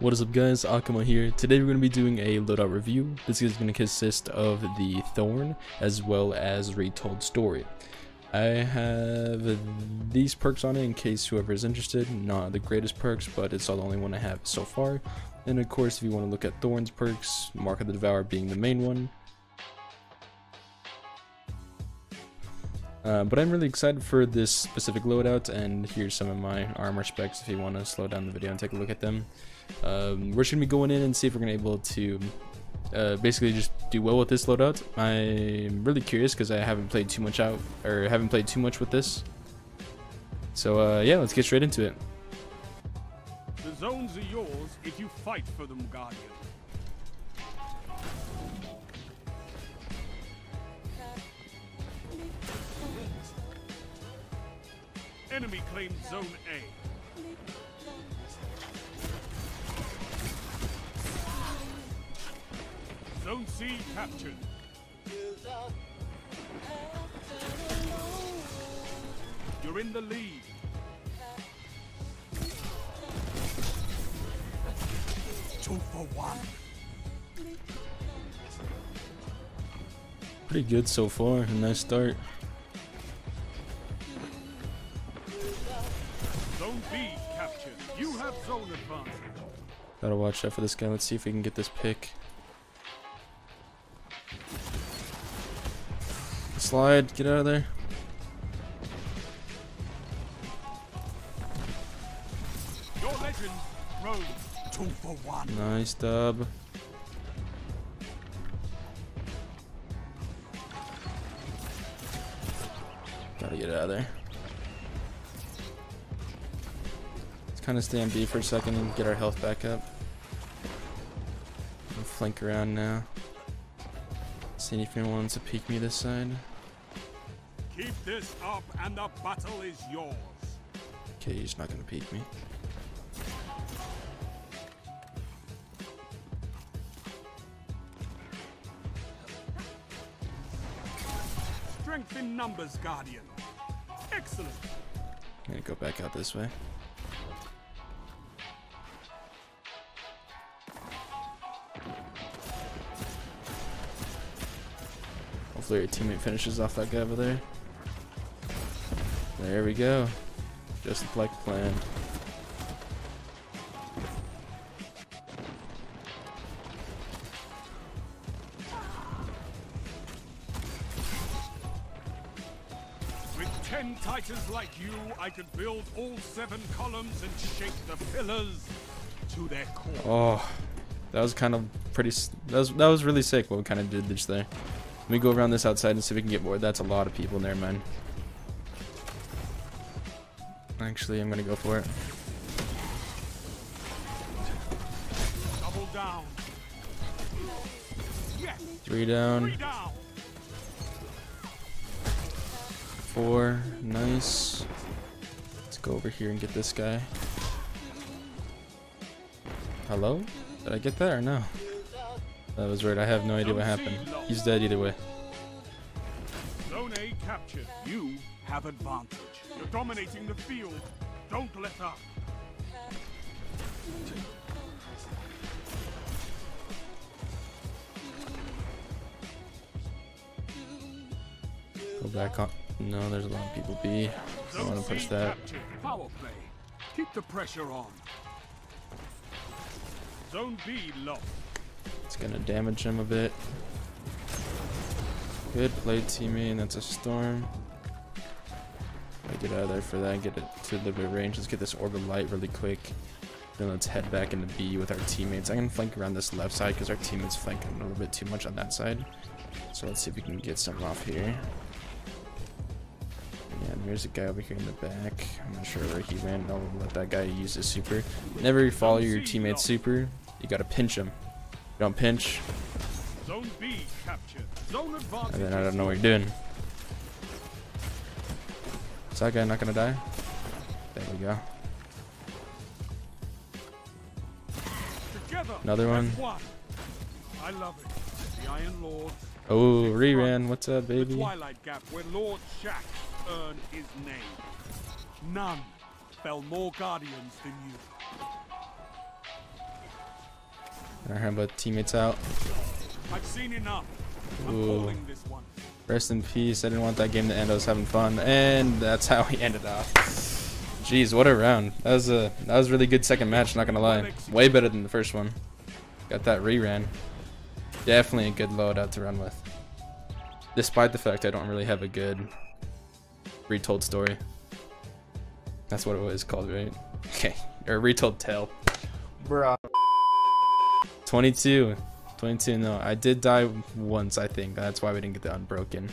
What is up guys, Akuma here. Today we're going to be doing a loadout review. This is going to consist of the Thorn as well as Retold Story. I have these perks on it in case whoever is interested. Not the greatest perks, but it's the only one I have so far. And of course, if you want to look at Thorn's perks, Mark of the Devourer being the main one. But I'm really excited for this specific loadout, and here's some of my armor specs if you want to slow down the video and take a look at them. We're just going to be going in and see if we're going to be able to basically just do well with this loadout. I'm really curious because I haven't played too much with this. So yeah, let's get straight into it. The zones are yours if you fight for them, Guardian. Enemy claimed Zone A. Zone C captured. You're in the lead. Two for one. Pretty good so far. A nice start. Gotta watch out for this guy. Let's see if we can get this pick. Slide, get out of there. Your legend rose 2 for 1. Nice dub. Gotta get out of there. Let's kind of stay on B for a second and get our health back up. Flank around now. See if anyone wants to peek me this side. Keep this up and the battle is yours. Okay, he's not gonna peek me. Strength in numbers, Guardian. Excellent. I'm gonna go back out this way. Hopefully your teammate finishes off that guy over there. There we go. Just like planned. With 10 titans like you, I could build all 7 columns and shake the pillars to their core. Oh, that was kind of pretty. That was really sick what we kind of did just there. Let me go around this outside and see if we can get more. That's a lot of people. Never mind. Actually, I'm gonna go for it. Double down. Yes. 3 down. 4. Nice. Let's go over here and get this guy. Hello? Did I get that or no? That was right. I have no idea what happened. He's dead either way. Zone A captured. You have advantage. You're dominating the field. Don't let up. Go back on. No, there's a lot of people B. I don't want to push that. Power play. Keep the pressure on. Zone B locked. It's gonna damage him a bit. Good play, teammate, and that's a storm. I get out of there for that and get it to a little bit of range. Let's get this orb of light really quick. Then let's head back into B with our teammates. I can flank around this left side because our teammates flank a little bit too much on that side. So let's see if we can get something off here. Yeah, there's a guy over here in the back. I'm not sure where he went. I'll let that guy use his super. Never follow your teammate's super. You gotta pinch him. Don't pinch. Zone B captured. Zone advantage. And then I don't know what you're doing. Is that guy not gonna die? There we go. Together. Another one. I love it. The Iron Lord. Oh, reran. What's up, baby? The Twilight Gap, where Lord Shack earned his name. None fell more guardians than you. Gonna help our teammates out. I've seen enough. Ooh. Rest in peace. I didn't want that game to end. I was having fun, and that's how we ended off. Jeez, what a round. That was a really good second match. Not gonna lie, way better than the first one. Got that reran. Definitely a good loadout to run with, despite the fact I don't really have a good retold story. That's what it was called, right? Okay, or retold tale. Bruh. 22. No, I did die once, I think. That's why we didn't get the unbroken.